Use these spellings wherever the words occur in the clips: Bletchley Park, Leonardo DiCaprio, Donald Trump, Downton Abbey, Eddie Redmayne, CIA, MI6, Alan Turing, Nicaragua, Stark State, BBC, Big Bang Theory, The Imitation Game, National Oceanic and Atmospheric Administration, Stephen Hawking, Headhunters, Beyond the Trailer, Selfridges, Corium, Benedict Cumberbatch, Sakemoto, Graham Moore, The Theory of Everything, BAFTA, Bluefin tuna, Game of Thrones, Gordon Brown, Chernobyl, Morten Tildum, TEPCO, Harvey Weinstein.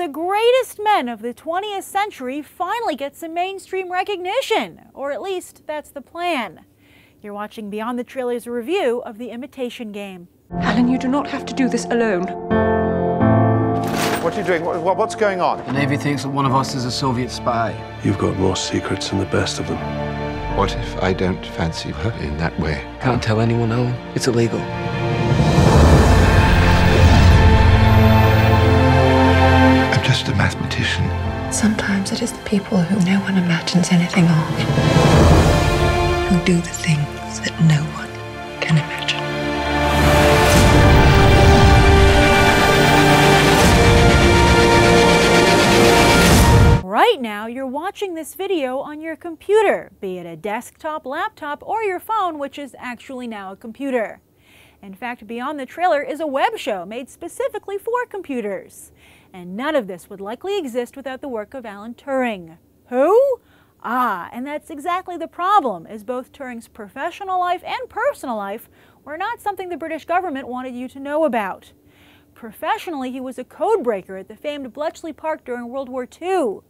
of the greatest men of the 20th century finally gets some mainstream recognition, or at least that's the plan. You're watching Beyond the Trailer's review of The Imitation Game. Alan, you do not have to do this alone. What are you doing? What's going on? The Navy thinks that one of us is a Soviet spy. You've got more secrets than the best of them. What if I don't fancy her in that way? Can't tell anyone, Alan. It's illegal. I'm just a mathematician. Sometimes it is the people who no one imagines anything of, who do the things that no one can imagine. Right now, you're watching this video on your computer, be it a desktop, laptop, or your phone, which is actually now a computer. In fact, Beyond the Trailer is a web show made specifically for computers. And none of this would likely exist without the work of Alan Turing. Who? Ah, and that's exactly the problem, is both Turing's professional life and personal life were not something the British government wanted you to know about. Professionally, he was a codebreaker at the famed Bletchley Park during World War II.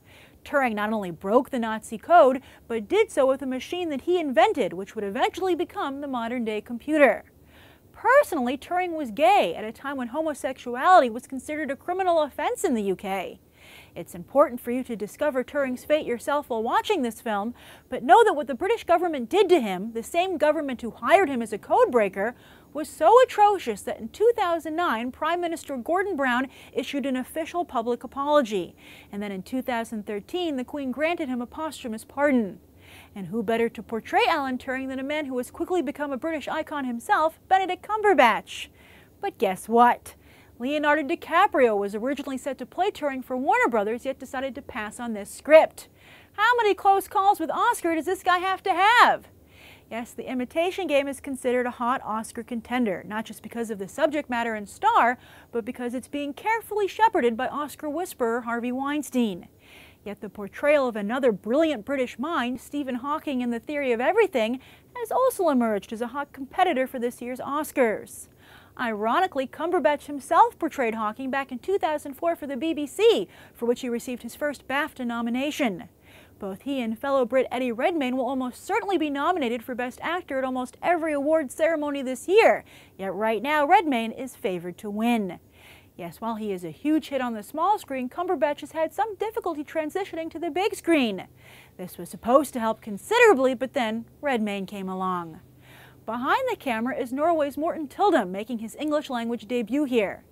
Turing not only broke the Nazi code, but did so with a machine that he invented, which would eventually become the modern-day computer. Personally, Turing was gay at a time when homosexuality was considered a criminal offense in the UK. It's important for you to discover Turing's fate yourself while watching this film, but know that what the British government did to him, the same government who hired him as a codebreaker, was so atrocious that in 2009, Prime Minister Gordon Brown issued an official public apology. And then in 2013, the Queen granted him a posthumous pardon. And who better to portray Alan Turing than a man who has quickly become a British icon himself, Benedict Cumberbatch? But guess what? Leonardo DiCaprio was originally set to play Turing for Warner Brothers, yet decided to pass on this script. How many close calls with Oscar does this guy have to have? Yes, The Imitation Game is considered a hot Oscar contender, not just because of the subject matter and star, but because it's being carefully shepherded by Oscar whisperer Harvey Weinstein. Yet the portrayal of another brilliant British mind, Stephen Hawking in The Theory of Everything, has also emerged as a hot competitor for this year's Oscars. Ironically, Cumberbatch himself portrayed Hawking back in 2004 for the BBC, for which he received his first BAFTA nomination. Both he and fellow Brit Eddie Redmayne will almost certainly be nominated for Best Actor at almost every award ceremony this year, yet right now Redmayne is favored to win. Yes, while he is a huge hit on the small screen, Cumberbatch has had some difficulty transitioning to the big screen. This was supposed to help considerably, but then Redmayne came along. Behind the camera is Norway's Morten Tildum, making his English-language debut here.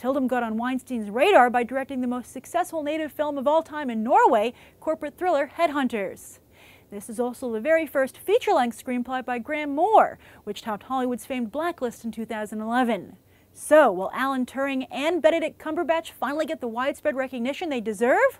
Tildum got on Weinstein's radar by directing the most successful native film of all time in Norway, corporate thriller Headhunters. This is also the very first feature-length screenplay by Graham Moore, which topped Hollywood's famed Blacklist in 2011. So, will Alan Turing and Benedict Cumberbatch finally get the widespread recognition they deserve?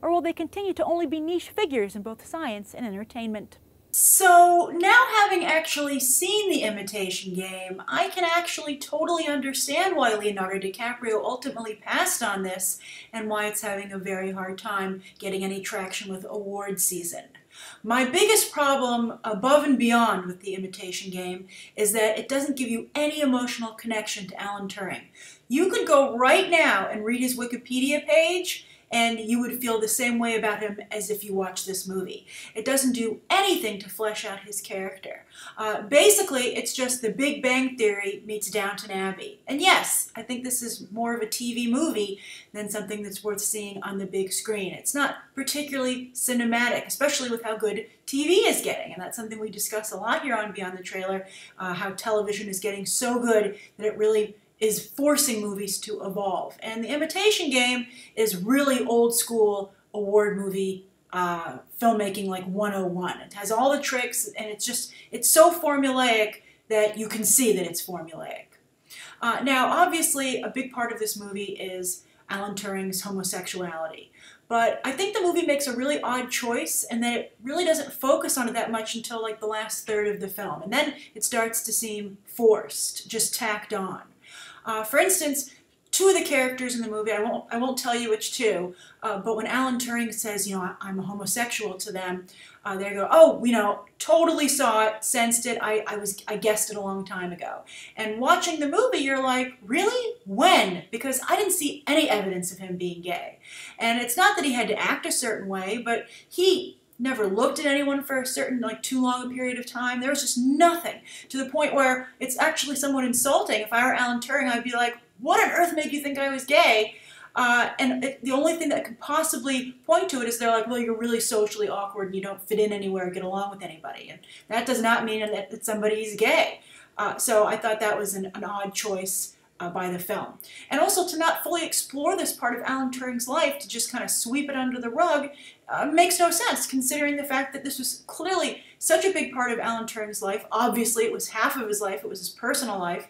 Or will they continue to only be niche figures in both science and entertainment? So, now having actually seen The Imitation Game, I can actually totally understand why Leonardo DiCaprio ultimately passed on this and why it's having a very hard time getting any traction with award season. My biggest problem above and beyond with The Imitation Game is that it doesn't give you any emotional connection to Alan Turing. You could go right now and read his Wikipedia page and you would feel the same way about him as if you watched this movie. It doesn't do anything to flesh out his character. Basically, it's just The Big Bang Theory meets Downton Abbey. And yes, I think this is more of a TV movie than something that's worth seeing on the big screen. It's not particularly cinematic, especially with how good TV is getting, and that's something we discuss a lot here on Beyond the Trailer, how television is getting so good that it really is forcing movies to evolve. And The Imitation Game is really old school award movie filmmaking like 101. It has all the tricks and it's so formulaic that you can see that it's formulaic. Now obviously a big part of this movie is Alan Turing's homosexuality. But I think the movie makes a really odd choice and that it really doesn't focus on it that much until like the last third of the film. And then it starts to seem forced, just tacked on. For instance, two of the characters in the movie, I won't tell you which two, but when Alan Turing says, you know, I'm a homosexual to them, they go, oh, you know, totally saw it, sensed it, I guessed it a long time ago. And watching the movie, you're like, really? When? Because I didn't see any evidence of him being gay. And it's not that he had to act a certain way, but he never looked at anyone for a certain, like, too long a period of time. There was just nothing, to the point where it's actually somewhat insulting. If I were Alan Turing, I'd be like, what on earth made you think I was gay? The only thing that could possibly point to it is they're like, well, you're really socially awkward and you don't fit in anywhere or get along with anybody. And that does not mean that somebody's gay. So I thought that was an odd choice by the film. And also to not fully explore this part of Alan Turing's life, to just kind of sweep it under the rug, makes no sense, considering the fact that this was clearly such a big part of Alan Turing's life. Obviously, it was half of his life. It was his personal life.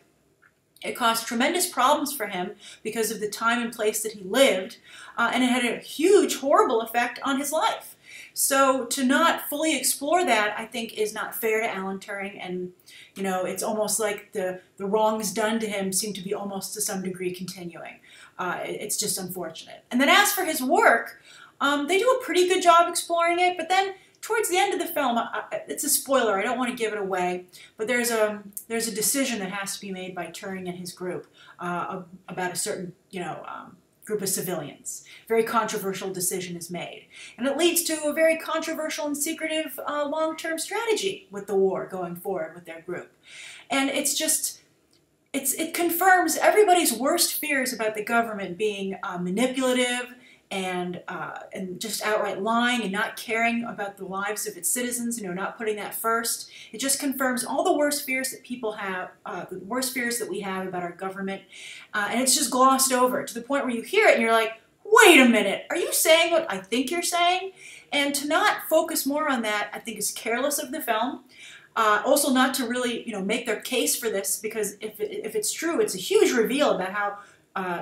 It caused tremendous problems for him because of the time and place that he lived, and it had a huge, horrible effect on his life. So to not fully explore that, I think, is not fair to Alan Turing, and, you know, it's almost like the wrongs done to him seem to be almost to some degree continuing. It's just unfortunate. And then as for his work, they do a pretty good job exploring it, but then towards the end of the film, it's a spoiler, I don't want to give it away, but there's a decision that has to be made by Turing and his group about a certain, you know, group of civilians. Very controversial decision is made. And it leads to a very controversial and secretive long-term strategy with the war going forward with their group. And it's just, it confirms everybody's worst fears about the government being manipulative, and just outright lying and not caring about the lives of its citizens, you know, not putting that first. It just confirms all the worst fears that people have, the worst fears that we have about our government. And it's just glossed over to the point where you hear it and you're like, wait a minute, are you saying what I think you're saying? And to not focus more on that, I think, is careless of the film. Also not to really, you know, make their case for this, because if it's true, it's a huge reveal about how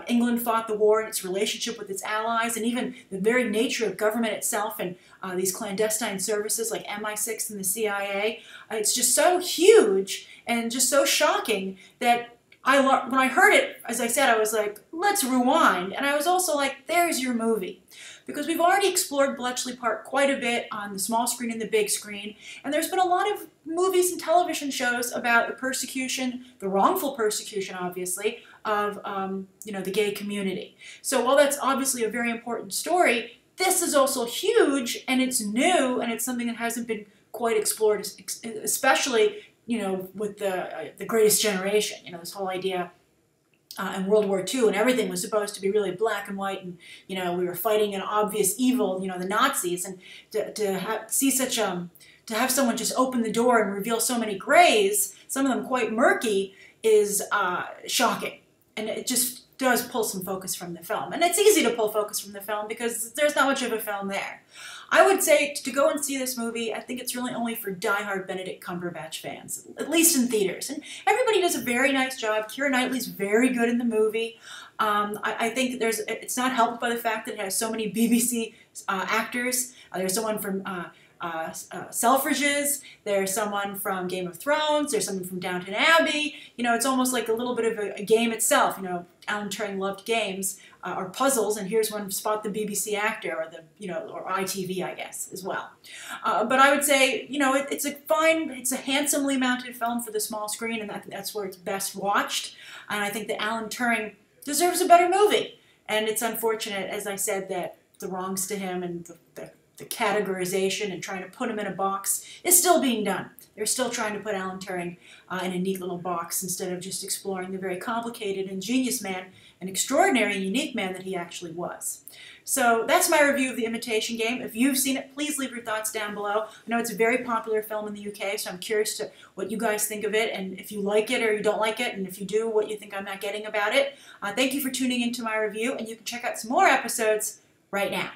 England fought the war and its relationship with its allies, and even the very nature of government itself, and these clandestine services like MI6 and the CIA. It's just so huge and just so shocking that when I heard it, as I said, I was like, let's rewind. And I was also like, there's your movie. Because we've already explored Bletchley Park quite a bit on the small screen and the big screen, and there's been a lot of movies and television shows about the persecution, the wrongful persecution, obviously, of you know, the gay community. So while that's obviously a very important story, this is also huge, and it's new, and it's something that hasn't been quite explored, especially, you know, with the Greatest Generation. You know, this whole idea. And World War II, and everything was supposed to be really black and white, and, you know, we were fighting an obvious evil, you know, the Nazis, and to have someone just open the door and reveal so many grays, some of them quite murky, is shocking, and it just does pull some focus from the film. And it's easy to pull focus from the film because there's not much of a film there. I would say to go and see this movie, I think it's really only for diehard Benedict Cumberbatch fans, at least in theaters. And everybody does a very nice job. Keira Knightley's very good in the movie. I think that it's not helped by the fact that it has so many BBC actors. There's someone from Selfridges, there's someone from Game of Thrones, there's someone from Downton Abbey. You know, it's almost like a little bit of a game itself. You know, Alan Turing loved games or puzzles, and here's one, spot the BBC actor, or the, you know, or ITV, I guess, as well. But I would say, you know, it's a handsomely mounted film for the small screen, and that's where it's best watched. And I think that Alan Turing deserves a better movie. And it's unfortunate, as I said, that the wrongs to him and the categorization and trying to put him in a box is still being done. They're still trying to put Alan Turing in a neat little box instead of just exploring the very complicated, ingenious man, an extraordinary, unique man that he actually was. So that's my review of The Imitation Game. If you've seen it, please leave your thoughts down below. I know it's a very popular film in the UK, so I'm curious to what you guys think of it, and if you like it or you don't like it, and if you do, what you think I'm not getting about it. Thank you for tuning into my review, and you can check out some more episodes right now.